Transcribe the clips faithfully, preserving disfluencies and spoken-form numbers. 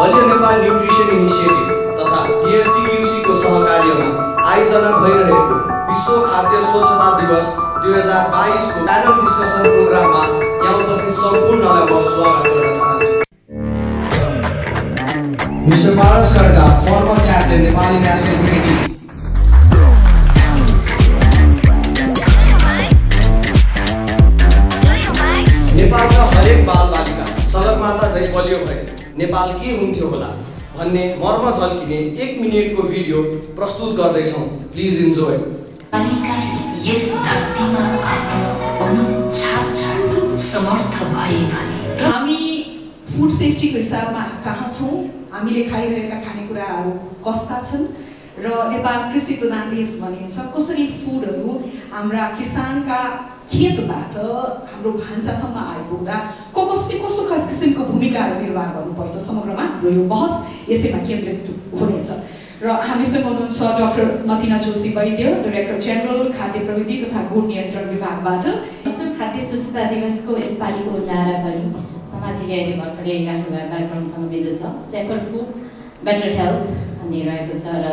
बलियो Nepal nutrition initiative तथा D F T Q C को सहकार्यमा आयोजना भइरहेको विश्व खाद्य स्वच्छता दिवस दुई हजार बाइस को प्यानल डिस्कसन प्रोग्राममा यहाँ उपस्थित सम्पूर्णलाई म स्वागत गर्न चाहन्छु। Mister Paras Khadka, former captain, Nepali national team. नेपालका हरेक बालबालिका सडकमा त झै बलियो भए नेपाल के हुन्थ्यो होला भन्ने मर्म झल्किने एक मिनेटको भिडियो प्रस्तुत गर्दै छौं। Please enjoy. यस धरतीमा आफू पनि छाप छाड्न समर्थ भए भने हामी फुड सेफ्टीको हिसाबमा कहाँ छौं, हामीले खाइरहेका खानेकुराहरू कस्ता छन् र नेपाल कृषि प्रधान देश भनिन्छ कसरी फुडहरू हाम्रा किसानका खेतबाट हाम्रो भान्सासम्म आइपुग्दा कसले कस्तो किसिमको भूमिकाहरू निर्वाह गर्नुपर्छ समग्रमा हाम्रो यो बहस यसैमा केन्द्रित हुनेछ। र हामीसँग हुनुहुन्छ doctor Matina Joshi Vaidya, director general खाद्य प्रविधि तथा गुण नियन्त्रण विभागबाट। विश्व खाद्य स्वच्छता दिवसको यसपालिको नारा पनि समाजले अहिले भर्खरै राख्नु भएको कार्यक्रमसँग मिल्दो छ। सेफर फुड बेटर हेल्थ भन्ने रहेको छ र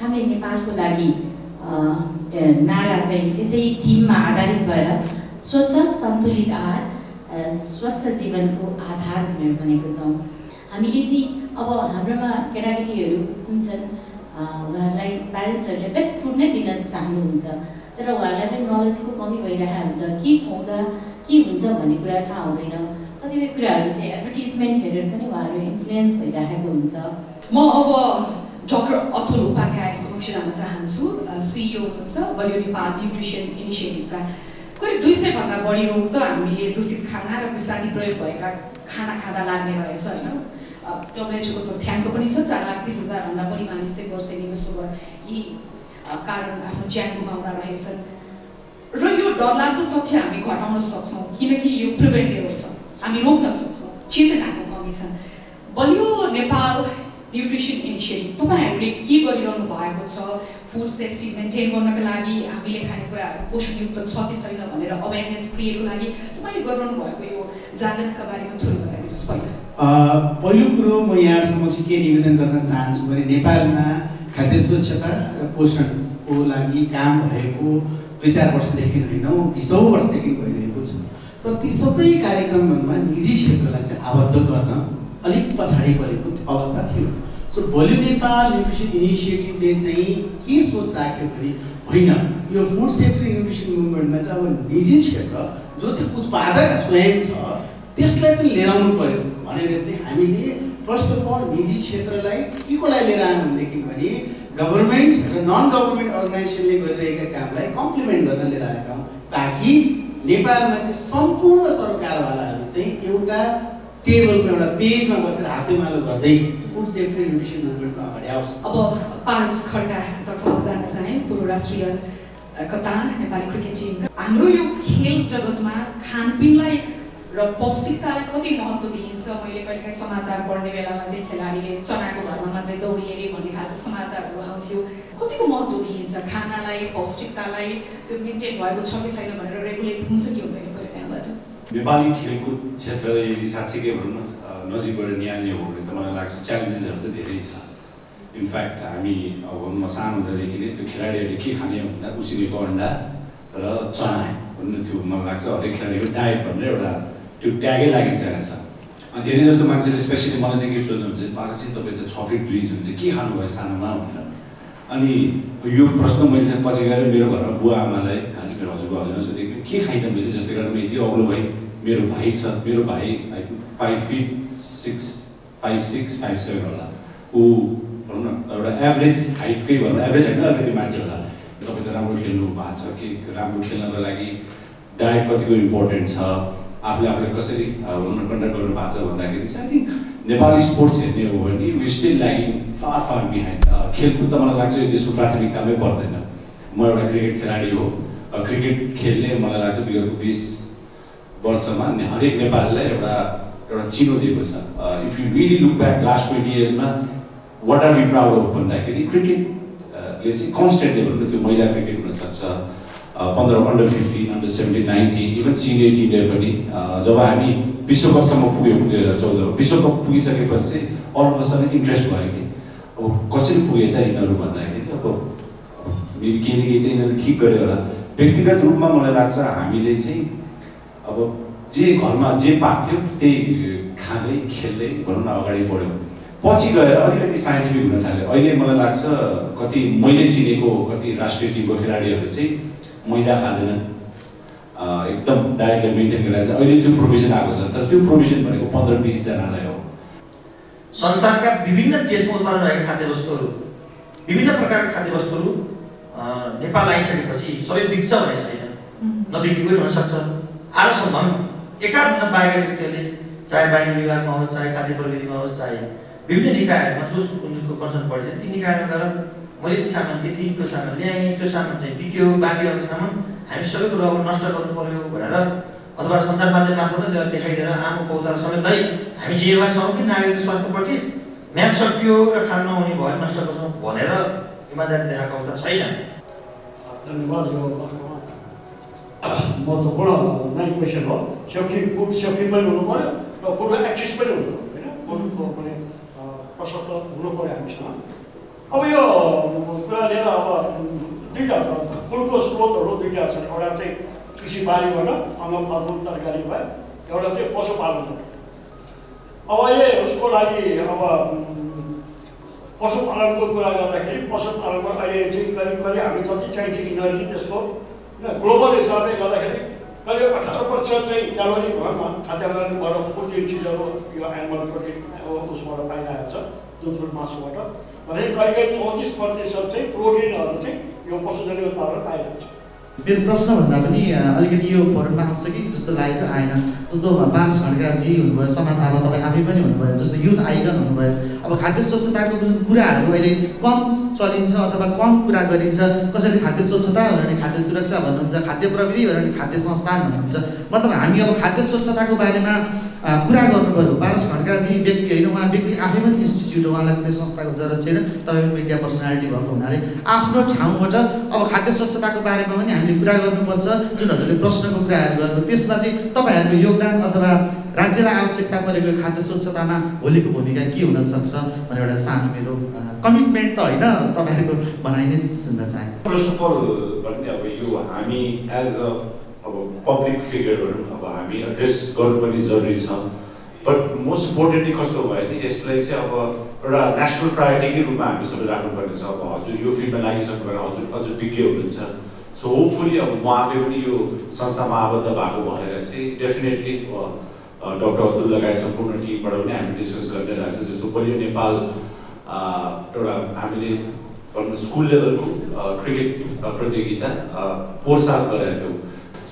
हामीले नेपालको लागि नारा चाहिँ यसै थिममा आधारित भएर स्वच्छ सन्तुलित आहार स्वस्थ जीवनको आधार भनेर भनेको छौँ। हामीले चाहिँ अब हाम्रोमा केटाकेटीहरू जुन छन् उहाँहरूलाई प्यारेन्ट्सहरूले बेस्ट फुड नै दिन चाहनुहुन्छ, तर उहाँहरूलाई पनि नलेजको कमी भइरहेको हुन्छ। के खुवाउँदा के हुन्छ भन्ने कुरा थाहा हुँदैन। कतिपय कुराहरू चाहिँ एडभर्टिजमेन्ट हेरेर पनि उहाँहरू इन्फ्लुएन्स भइराखेको हुन्छ। म अब डाक्टर अतुल उपाध्याय समक्ष जान चाहन्छु। सिइओ हुनुहुन्छ बलियो नेपाल न्युट्रिसन इनिसिएटिभका। करिब दुई सय भन्दा बढी रोग त हामीले दूषित खाना र विषादी प्रयोग भएका खाना खाँदा लाग्ने रहेछ होइन। डब्लुएचओको तथ्याङ्क पनि छ, चार लाख बिस हजार भन्दा बढी मानिस चाहिँ वर्षेनी विश्वभर यी कारण आफ्नो ज्यान गुमाउँदा रहेछन् र यो डरलाग्दो तथ्य हामी घटाउन सक्छौँ किनकि यो प्रिभेन्टेबल छ, हामी रोक्न सक्छौँ। चेतनाको कमी छ। बलियो नेपाल न्युट्रिसन इनिसिएटिभ तपाईँहरूले के गरिरहनु भएको छ? फुड सेफ्टी मेन्टेन गर्नका लागि हामीले खानेकुराहरू पोषणयुक्त छ कि छैन भनेर अवेरनेस क्रिएटको लागि तपाईँले गरिरहनु भएको यो जागरुकताका बारेमा थोरै बताइदिनुहोस्। पहिला पहिलो कुरो म यहाँ समक्ष के निवेदन गर्न चाहन्छु भने नेपालमा खाद्य स्वच्छता र पोषणको लागि काम भएको दुई चार वर्षदेखि होइन बिसौँ वर्षदेखि भइरहेको छ। तर ती सबै कार्यक्रमहरूमा निजी क्षेत्रलाई चाहिँ आबद्ध गर्न अलिक पछाडि परेको अवस्था थियो। सो बलियो नेपाल न्युट्रिसन इनिसिएटिभले चाहिँ के सोच राख्यो भने होइन, यो फुड सेफ्टी न्युट्रिसन मुभमेन्टमा चाहिँ अब निजी क्षेत्र जो चाहिँ उत्पादक स्वयं छ त्यसलाई पनि लिएर आउनु पऱ्यो भनेर चाहिँ हामीले फर्स्ट अफ अल निजी क्षेत्रलाई के को लागि लिएर आयौँ भनेदेखि भने गभर्मेन्ट र नन गभर्मेन्ट अर्गनाइजेसनले गरिरहेका कामलाई कम्प्लिमेन्ट गर्न लिएर आएका हौँ ताकि नेपालमा चाहिँ सम्पूर्ण सरकारवालाहरू चाहिँ एउटा टेबलमा एउटा पेजमा बसेर हातेमालो गर्दै फुड सेफ्टी न्युट्रिसन मुभमेन्टमा अगाडि आओस्। अब पारस खड्कातर्फ जान चाहे, पूर्व राष्ट्रिय कप्तान नेपाली क्रिकेट टिम। हाम्रो यो खेल जगतमा खानपिनलाई र पौष्टिकतालाई कति महत्त्व दिइन्छ? मैले कहिलेकाहीँ समाचार पढ्ने बेलामा चाहिँ खेलाडीले चनाको घरमा मात्रै दौडिए भन्ने खालको समाचारहरू आउँथ्यो। कतिको महत्त्व दिइन्छ खानालाई, पौष्टिकतालाई? त्यो मेन्टेन भएको छ कि छैन भनेर रेगुलेट हुन्छ कि हुँदैन? नेपाली खेलकुद क्षेत्र यदि साँच्चीकै भनौँ न नजिकबाट निहाल्ने हो भने त मलाई लाग्छ च्यालेन्जेसहरू त धेरै छ। इनफ्याक्ट हामी अब भनौँ न सानो हुँदादेखि नै त्यो खेलाडीहरूले के खाने भन्दा उसिनेको अन्डा र चना भन्नु थियो। मलाई लाग्छ हरेक खेलाडीको डायट भनेर एउटा त्यो ट्यागै लागिसकेको छ। अनि धेरै जस्तो मान्छेले स्पेसली मलाई चाहिँ के सोध्नुहुन्छ, पारसी तपाईँ त छ फिट दुई इन्च हुन्छ के खानुभयो सानोमा भनेर। अनि यो प्रश्न मैले चाहिँ पछि गएर मेरो घरमा बुवा आमालाई अनि मेरो हजुरबा हजुरलाई सोधेको के खाइनँ मैले, जसले गर्दा यति अग्लो भएँ। मेरो भाइ छ, मेरो भाइ five feet six five six five seven होला, ऊ भनौँ न एउटा एभरेज हाइटकै भनौँ एभरेज होइन अलिकति माथि होला। तपाईँको राम्रो खेल्नु भएको छ कि राम्रो खेल्नको लागि डायट कतिको इम्पोर्टेन्ट छ, आफूले आफूले कसरी भनौँ न कन्ट्याक्ट गर्नु भएको छ भन्दाखेरि चाहिँ आई थिङ्क नेपाली स्पोर्ट्स हेर्ने हो भने we still lagging far far behind. खेलकुद त मलाई लाग्छ यो देशको प्राथमिकतामै पर्दैन। म एउटा क्रिकेट खेलाडी हो, क्रिकेट खेलले मलाई लाग्छ बिगतको बिस वर्षमा हरेक नेपालीलाई एउटा एउटा चिनो दिएको छ। If you really look back last twenty इयर्समा what are we proud of भन्दाखेरि क्रिकेटले चाहिँ कन्सटेन्टले भन्नु त्यो महिला क्रिकेट हुनसक्छ, पन्ध्र under fifty under seventy ninety even senior टिमले पनि। जब हामी विश्वकपसम्म पुग्यौँ दुई हजार चौधमा, विश्वकप पुगिसकेपछि all of a sudden interest by me. Oh, Cossin Pueta in Urban, maybe getting it in a key career. Pictical Ruma Moladaxa, I mean, they say about J. Colma, J. Patio, they can't kill it, Corona already for him. Portugal already scientific material. Oye Moladaxa, Cotti Moynichinico, Cotti Rashti, Bohiradio, let's say, Moida Hadana. एकदम डाइटले maintain गरिरहेछ अहिले त्यो provision आको छ तर त्यो provision भनेको fifteen twenty जनालाई हो संसारका विभिन्न देशमा उत्पादन भएका खाद्यवस्तुहरू विभिन्न प्रकारका खाद्यवस्तुहरू नेपाल आइसकेपछि सबै बिक्छ भने छैन नबिक्री पनि हुन सक्छ आजसम्म एकाधन पाएका व्यक्तिले चाहे वाणिज्य विभागमा होस् चाहे खाद्य प्रविधिमा होस् चाहे विभिन्न निकायहरुमा जो उनको पर्सेन्ट बढ्छ ती निकायमा गएर मैले सामान त्यतिको सामान ल्याएँ त्यो सामान चाहिँ बिक्यो बाँकी रहेको सामान हामी सबै कुरा नष्ट गर्न पर्यो भनेर अथवा सञ्चार माध्यम मार्फत त्यसलाई देखाइदिएर आम पौधार समेतलाई हामी जिम्मेवार छौं कि नागरिक स्वास्थ्यप्रति म्याप सकियो र खान नहुने भयो नष्ट गर्छौं भनेर इमानदारी देखाएको त छैन। धन्यवाद। यो महत्त्वपूर्ण नै क्वेशन हो सेफ्टी फुड सेफ्टी पनि हुनु पर्यो र फुडको एक्सेस पनि हुनु पर्यो हैन फुडको पनि प्रशस्त हुनु पर्यो हामीसँग। अब यो कुरा लिएर अब दुईटा फुलको स्रोतहरू दुईटा छन् एउटा चाहिँ कृषिबारीबाट अङ्ग फलफुल तरकारी भयो एउटा चाहिँ पशुपालन। अब अहिले उसको लागि अब पशुपालनको कुरा गर्दाखेरि पशुपालनमा अहिले चाहिँ करिब करिब हामी जति चाहिन्छ इनर्जी त्यसको होइन ग्लोबल हिसाबले गर्दाखेरि करिब अठार प्रतिशत चाहिँ क्यालोरी भरमा खाद्यान्नबाट प्रोटिन चिजहरू यो एनिमल प्रोटिन उसबाट पाइरहेको छ दुध मासुबाट भने करिब चौतीस प्रतिशत चाहिँ प्रोटिनहरू चाहिँ यो पशुजन्य उत्पादन आइरहेको छ। मेरो प्रश्न भन्दा पनि अलिकति यो फोरममा आउँछ कि जस्तो लाग्यो आएन जस्तो पारस खड्काजी हुनुभयो समाज आला तपाईँ आफै पनि हुनुभयो जस्तो युथ आइकन हुनुभयो अब खाद्य स्वच्छताको जुन कुराहरू अहिले कम चलिन्छ अथवा कम कुरा गरिन्छ कसैले खाद्य स्वच्छता भने खाद्य सुरक्षा भन्नुहुन्छ खाद्य प्रविधि भने खाद्य संस्थान भन्नुहुन्छ मतलब हामी अब खाद्य स्वच्छताको बारेमा कुरा गर्नुपर्यो। पारस खड्काजी व्यक्ति होइन उहाँ व्यक्ति आफै पनि इन्स्टिट्युट उहाँलाई कुनै संस्थाको जरुरत छैन तपाईँ मिडिया पर्सनालिटी भएको हुनाले आफ्नो ठाउँबाट अब खाद्य स्वच्छताको बारेमा पनि हामीले कुरा गर्नुपर्छ जुन हजुरले प्रश्नको कुराहरू गर्नु त्यसमा चाहिँ तपाईँहरूको योगदान अथवा राज्यलाई आवश्यकता परेको खाद्य स्वच्छतामा भोलिको भूमिका के हुन सक्छ भन्ने एउटा सानो मेरो कमिटमेन्ट त होइन तपाईँहरूको भनाइ नै सुन्न चाहन्छु। फर्स्ट अफ अल भन्ने अब यो हामी एज अ अब पब्लिक फिगरहरू अब हामी एड्रेस गर्नु पनि जरुरी छ बट मोस्ट इम्पोर्टेन्टली कस्तो भयो भने यसलाई चाहिँ अब एउटा नेसनल प्रायोरिटीकै रूपमा हामी सबै राख्नुपर्नेछ। अब हजुर यो फिल्डमा लागिसक्नु भएर हजुर अझ विज्ञ हुनुहुन्छ सो होपफुली अब म आफै पनि यो संस्थामा आबद्ध भएको भनेर चाहिँ डेफिनेटली डक्टर अब्दुल लगायत सम्पूर्ण टिमबाट पनि हामी डिस्कस गर्दै रहेछ जस्तो बलियो नेपाल एउटा हामीले भन्नु स्कुल लेभलको क्रिकेट प्रतियोगिता पोहोर साल गरेका थियौँ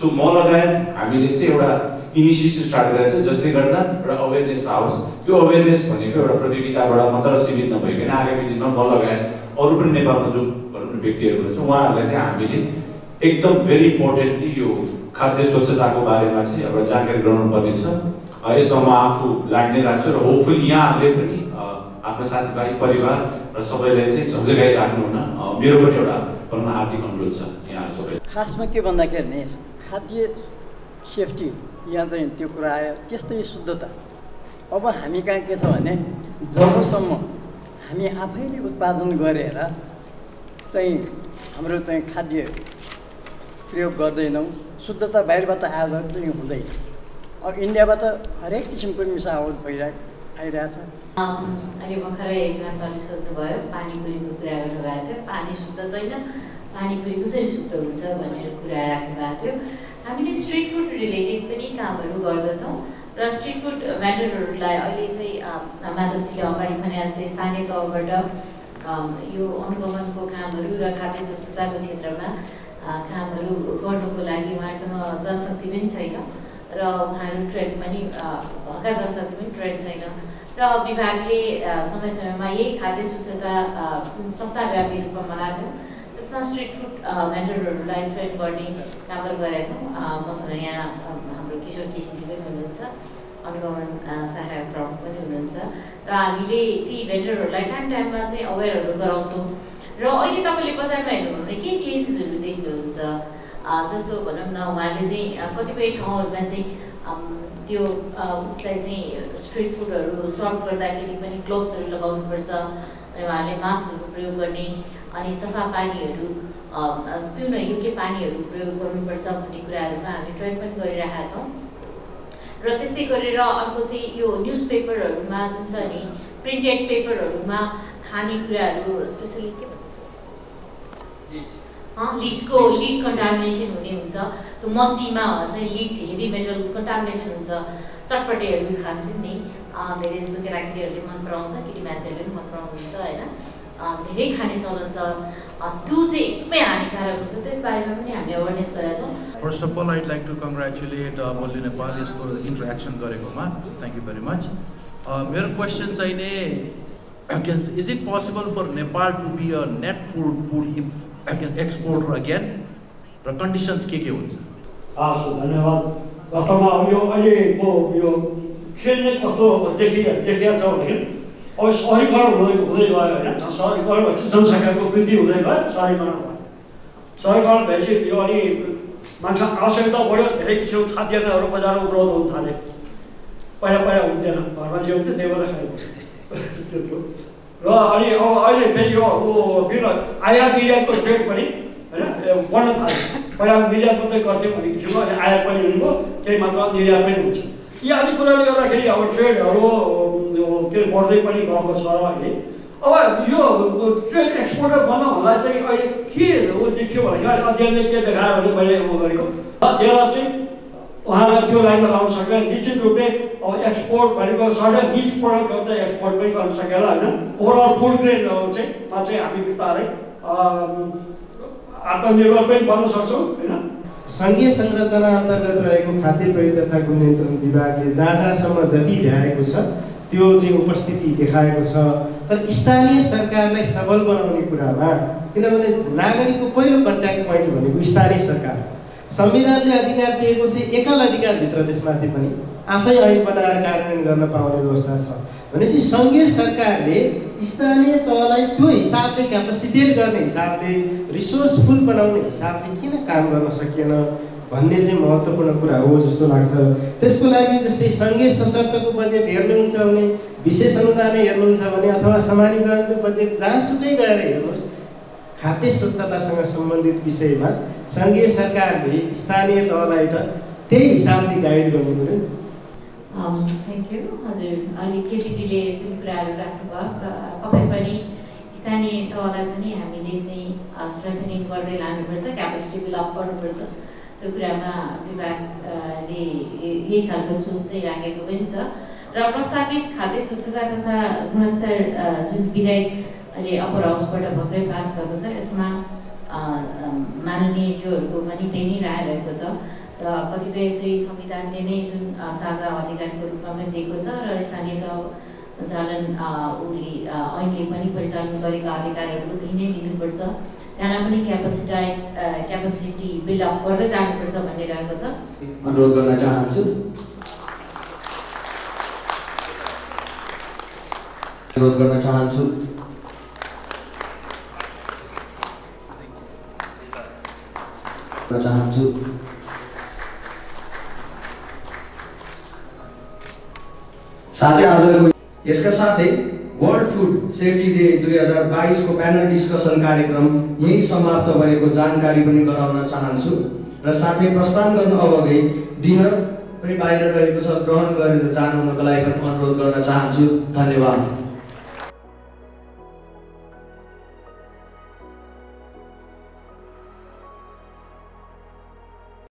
सो म लगायत हामीले चाहिँ एउटा इनिसिएसन स्टार्ट गरेका थियौँ जसले गर्दा एउटा अवेरनेस आओस् त्यो अवेरनेस भनेको एउटा प्रतियोगिताबाट मात्र सीमित नभइकन आगामी दिनमा म लगायत अरू पनि नेपालमा जो भनौँ न व्यक्तिहरू हुनुहुन्छ उहाँहरूलाई चाहिँ हामीले एकदम भेरी इम्पोर्टेन्टली यो खाद्य स्वच्छताको बारेमा चाहिँ एउटा जानकारी गराउनुपर्ने छ। यसमा म आफू लाग्ने राख्छु र होपफुली यहाँहरूले पनि आफ्नो साथीभाइ परिवार र सबैलाई चाहिँ झन्झगाई राख्नुहुन मेरो पनि एउटा भनौँ न हार्दिक अनुरोध छ यहाँहरू सबै। खासमा के भन्दाखेरि नि खाद्य सेफ्टी यहाँ चाहिँ त्यो कुरा आयो त्यस्तै शुद्धता अब हामी कहाँ के छ भने जबसम्म हामी आफैले उत्पादन गरेर चाहिँ हाम्रो चाहिँ खाद्य प्रयोग गर्दैनौँ शुद्धता बाहिरबाट आएर चाहिँ हुँदैन अब इन्डियाबाट हरेक किसिमको मिसावट भइरहेको आइरहेछ। अहिले भर्खरै एकजना सरले सोध्नुभयो पानीपुरीको कुरा गर्नुभएको थियो पानी शुद्ध छैन पानीपुरीको चाहिँ शुद्ध हुन्छ भनेर कुरा राख्नुभएको थियो। हामीले स्ट्रिट फुड रिलेटेड पनि कामहरू गर्दछौँ र स्ट्रिट फुड भेन्डरहरूलाई अहिले चाहिँ माधवजीले अगाडि भने जस्तै स्थानीय तहबाट यो अनुगमनको कामहरू र खाद्य स्वच्छताको क्षेत्रमा कामहरू गर्नुको लागि उहाँहरूसँग जनशक्ति पनि छैन र उहाँहरू ट्रेन पनि भएका जनशक्ति पनि ट्रेन छैन र विभागले समय समयमा यही खाद्य स्वच्छता जुन सप्ताहव्यापी रूपमा मनाएको त्यसमा स्ट्रिट फुड भेन्डरहरूलाई ट्रेन गर्ने कामहरू गरेका छौँ। मसँग यहाँ हाम्रो किशोर केसीजी पनि हुनुहुन्छ अनुगमन शाखा प्रमुख पनि हुनुहुन्छ र हामीले ती भेन्डरहरूलाई टाइम टाइममा चाहिँ अवेरहरू गराउँछौँ र अहिले तपाईँले बजारमा हेर्नुभयो भने केही चेन्जेसहरू देख्नुहुन्छ जस्तो भनौँ न उहाँले चाहिँ कतिपय ठाउँहरूमा चाहिँ त्यो उसलाई चाहिँ स्ट्रीट फुडहरु सर्भ गर्दाखेरि पनि ग्लोभ्सहरु लगाउनु पर्छ अनि उहाँले मास्कहरु प्रयोग गर्ने अनि सफा पानीहरु पिउन योग्य पानीहरु प्रयोग गर्नुपर्छ भन्ने कुराहरुमा हामी ट्रेन पनि गरिरहेका छौं र त्यसै गरेर अर्को चाहिँ यो न्यूजपेपरहरुमा जुन छ नि प्रिन्टेड पेपरहरुमा खाने कुराहरु स्पेशली के भन्छ अ लिडको लिड कन्टामिनेसन हुने हुन्छ त्यो मसीमा चाहिँ लिड हेभी मेटल कन्टामिनेसन हुन्छ चटपटेहरु खान्छन् नि धेरै जसो केटाकेटीहरुले मन पराउँछ केटी मान्छेहरुले पनि मन पराउँनुहुन्छ हैन धेरै खाने चलन छ त्यो चाहिँ एकदमै हानिकारक हुन्छ त्यसबारेमा पनि हामी अवेयरनेस गराछौं First of all I'd like to congratulate uh, Baliyo Nepal यसको इन्टरएक्सन गरेकोमा thank you very much uh, मेरो क्वेशन चाहिँ नि is it possible for Nepal to be a net food food again exporter again the conditions के के हुन्छ हस् धन्यवाद वास्तवमा अब यो अहिले को यो खेलले कस्तो देखिया देखिया छ भने अब सहरीकरण हुँदै गयो हैन सहरीकरण भएपछि जनसंख्याको वृद्धि हुँदै गयो सहरीकरण भयो सहरीकरण भएपछि यो अनि मान्छे आवश्यकता बढ्यो धेरै किसिमको खाद्यान्नहरु बजारमा उपलब्ध हुन थाले पहिला पहिला हुँदैन घरमा जे हुन्छ त्यही भएर खाइन्छ र अनि अब अहिले फेरि यो बिल आयात निर्यातको ट्रेड पनि हैन बढ्न थाल्यो पहिला निर्यात मात्रै गर्थ्यो भने किसिमको अनि आयात पनि हुनेको त्यही मात्रा निर्यात पनि हुन्छ यी आदि कुराले गर्दाखेरि अब ट्रेडहरू के बढ्दै पनि गएको छ है अब यो ट्रेड एक्सपोर्टर बन्न भन्दा चाहिँ अहिले के हो देखियो भने अध्ययनले के देखायो भने मैले म गरेको त्यसलाई चाहिँ उहाँलाई त्यो लाइनमा लाउन सकेन निश्चित रूपले अब एक्सपोर्ट भनेको सर्टन निच प्रोडक्ट गर्दा एक्सपोर्ट पनि गर्न सकेला हैन ओभरअल फुड ग्रेनहरु चाहिँ मा चाहिँ हामी विस्तारै आत्मनिर्भर पनि बन्न सक्छौं हैन संघीय संरचना अन्तर्गत रहेको खाद्य प्रयोग तथा गुण नियन्त्रण विभागले जाँदासम्म जति भ्याएको छ त्यो चाहिँ उपस्थिति देखाएको छ तर स्थानीय सरकारलाई सबल बनाउने कुरामा किनभने नागरिकको पहिलो कन्ट्याक्ट पोइन्ट भनेको स्थानीय सरकार संविधानले अधिकार दिएको छ एकल अधिकार भित्र त्यसमाथि पनि आफै ऐन बनाएर कार्यान्वयन गर्न पाउने व्यवस्था छ भनेपछि संघीय सरकारले स्थानीय तहलाई त्यो हिसाबले क्यापसिटेट गर्ने हिसाबले रिसोर्सफुल बनाउने हिसाबले किन काम गर्न सकेन भन्ने चाहिँ महत्त्वपूर्ण कुरा हो जस्तो लाग्छ त्यसको लागि जस्तै संघीय सशक्तको बजेट हेर्नुहुन्छ भने विशेष अनुदान हेर्नुहुन्छ भने अथवा समानीकरणको बजेट जहाँसुकै गएर हेर्नुहोस् खाद्य स्वच्छतासँग सम्बन्धित विषयमा संघीय सरकारले स्थानीय तहलाई त त्यही हिसाबले गाइड गर्नु पर्यो अ थ्यांक यू हजुर अहिले केपीजीले जुन कुराहरु राख्नुभयो तपाई पनि स्थानीय तहलाई पनि हामीले चाहिँ स्ट्रेथनिङ गर्दै लानुपर्छ क्यापेसिटी बिल्ड अप गर्नुपर्छ त्यो कुरामा विभागले यही खालको सोच चाहिँ राखेको पनि छ र प्रस्तावित खाद्य स्वच्छता तथा गुणस्तर जुन विधेयक अहिले अपर हाउसबाट भर्खरै पास भएको छ यसमा माननीय ज्यूहरुको पनि त्यही नै राय रहेको छ र कतिपय चाहिँ संविधानले नै जुन साझा अधिकारको रूपमा पनि दिएको छ र स्थानीय तह सञ्चालन उले अहिले पनि परिचालन गरेका अधिकारहरू त्यही नै दिनुपर्छ त्यहाँलाई पनि क्यापेसिटी क्यापेसिटी बिल्ड अप गर्दै जानुपर्छ भन्ने रहेको छ अनुरोध गर्न चाहन्छु अनुरोध गर्न चाहन्छु चाहन्छु साथै आजको यसका साथै वर्ल्ड फूड सेफ्टी डे दुई हजार बाइस को प्यानल डिस्कसन कार्यक्रम यही समाप्त भएको जानकारी पनि गराउन चाहन्छु र साथै प्रस्थान गर्नु अघि डिनर पनि बाहिर रहेको छ ग्रहण गरेर जानुहुनका लागि पनि अनुरोध गर्न चाहन्छु धन्यवाद